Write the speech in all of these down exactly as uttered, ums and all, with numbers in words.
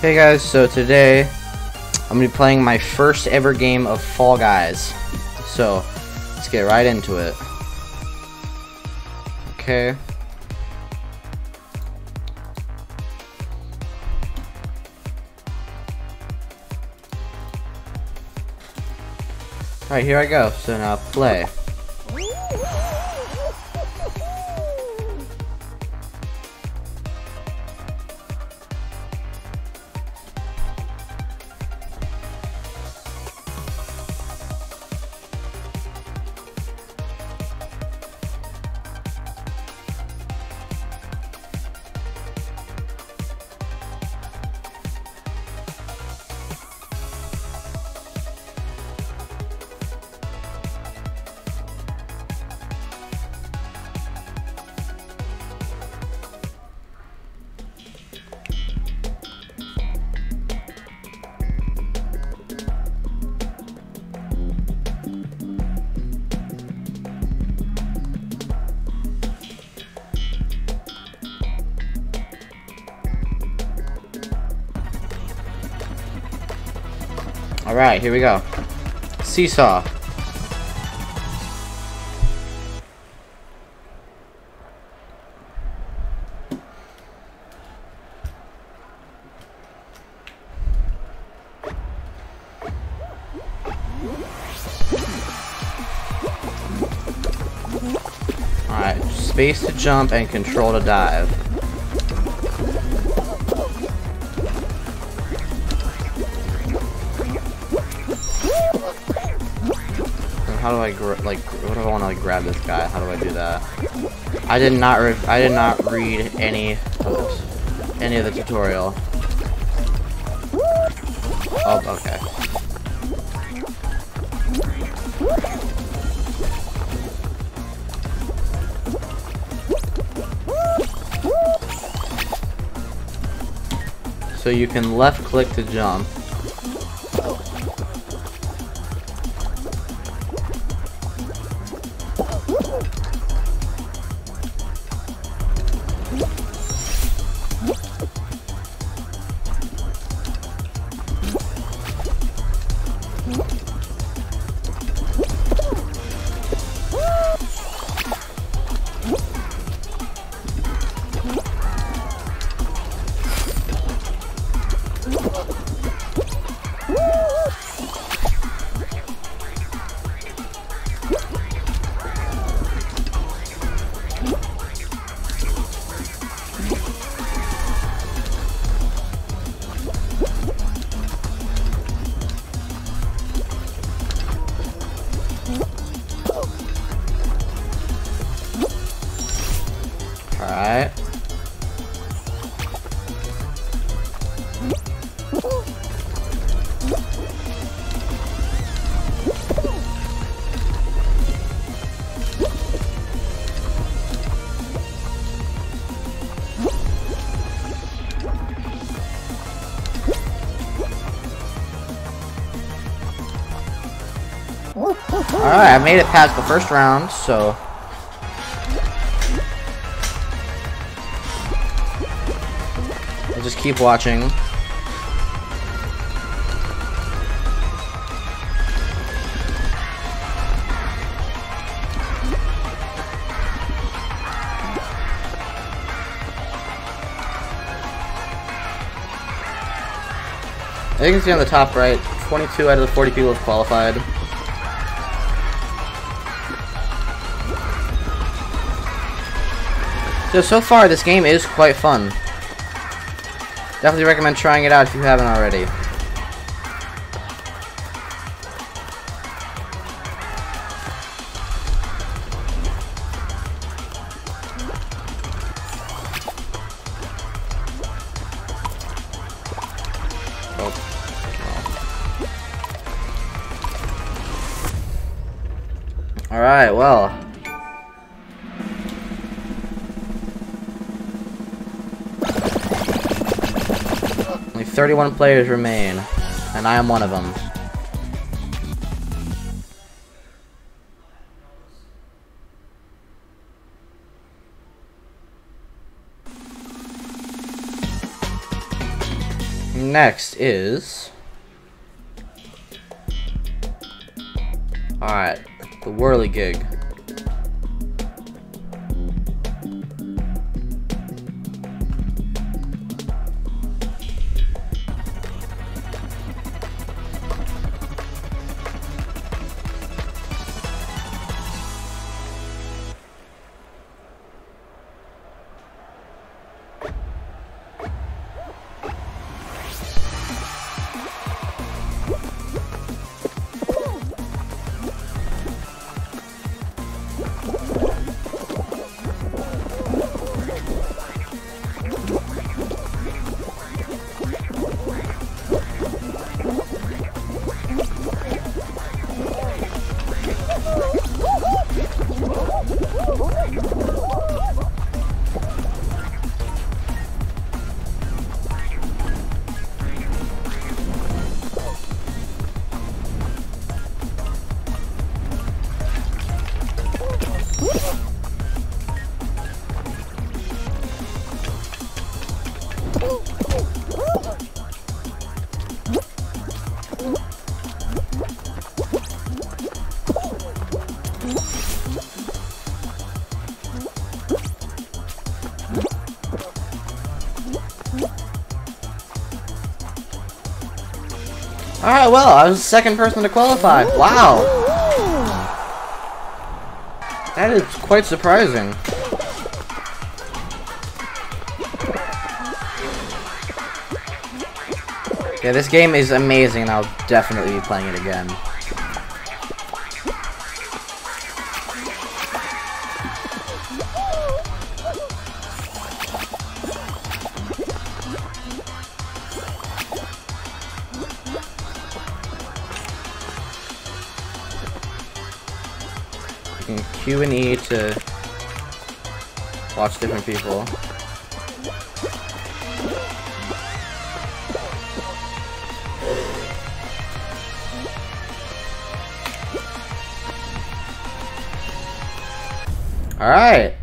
Hey guys, so today I'm gonna be playing my first ever game of Fall Guys. So let's get right into it. Okay. Alright, here I go. So now play. Alright, here we go. Seesaw. Alright, space to jump and control to dive. How do I gr- like? What do I want to like grab this guy? How do I do that? I did not. Re I did not read any. Oops, any of the tutorial. Oh, okay. So you can left click to jump. Alright. Alright, I made it past the first round, so I'll just keep watching. As you can see on the top right, twenty-two out of the forty people have qualified. So, so far this game is quite fun. Definitely recommend trying it out if you haven't already. Oh. Oh. Alright, well. thirty-one players remain, and I am one of them. next is... Alright, the whirligig. Alright, well, I was the second person to qualify. Wow! That is quite surprising. Yeah, this game is amazing, and I'll definitely be playing it again. Q and E to watch different people. All right.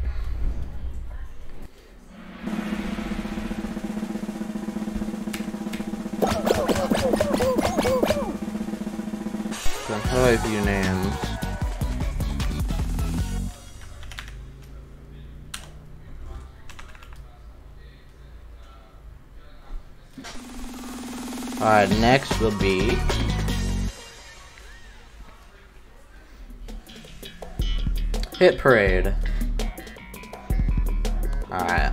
So how do I view names? Alright, next will be... Hit Parade. Alright.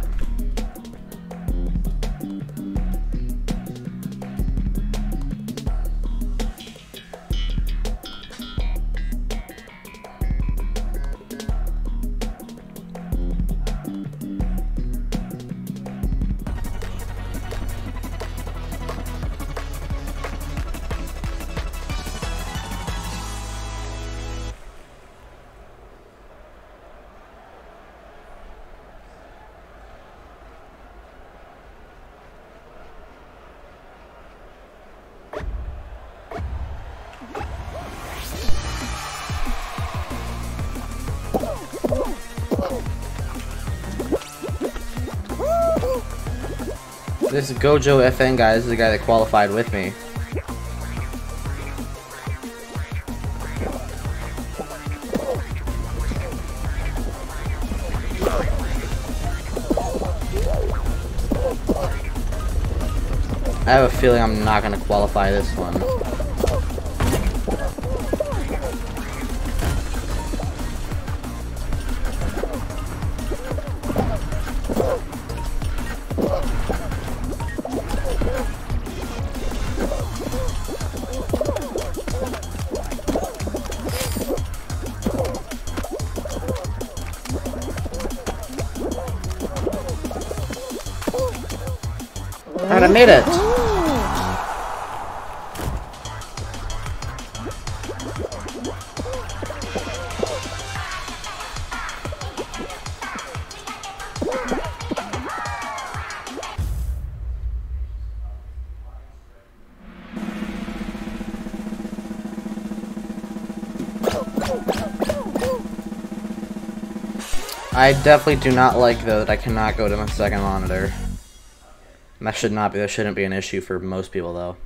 This Gojo F N guy, this is the guy that qualified with me. I have a feeling I'm not gonna qualify this one. I made it! I definitely do not like though that I cannot go to my second monitor. That should not be, that shouldn't be an issue for most people though.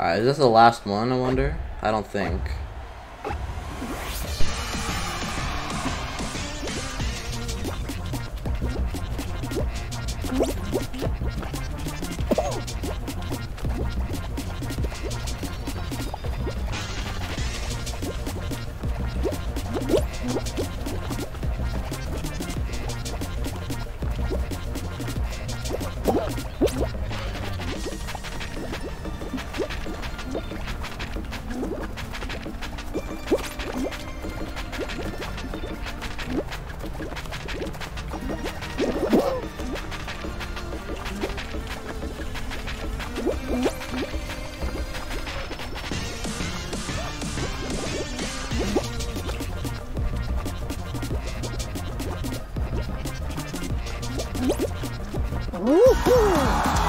Alright, is this the last one, I wonder? I don't think.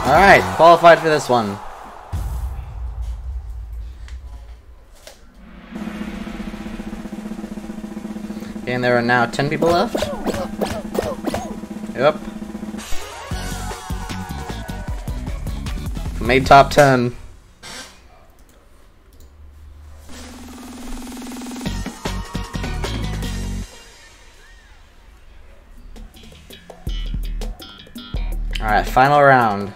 Alright, qualified for this one. And there are now ten people left. Yep. Made top ten. Alright, final round.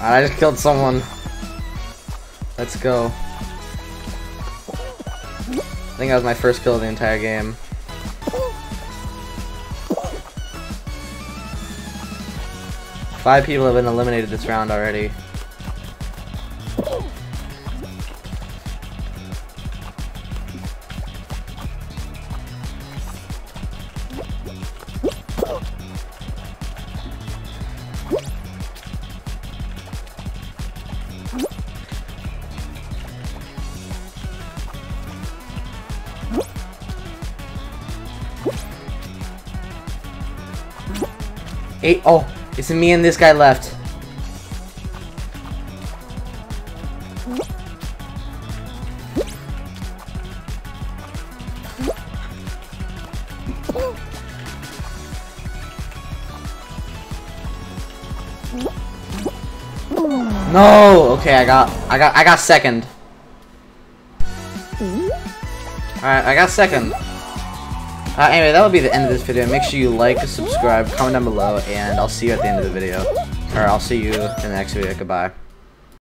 I just killed someone. Let's go. I think that was my first kill of the entire game. Five people have been eliminated this round already. Eight, oh, it's me and this guy left. No, okay, I got, I got, I got second. All right, I got second. Uh, anyway, that will be the end of this video. Make sure you like, subscribe, comment down below, and I'll see you at the end of the video. Or I'll see you in the next video. Goodbye.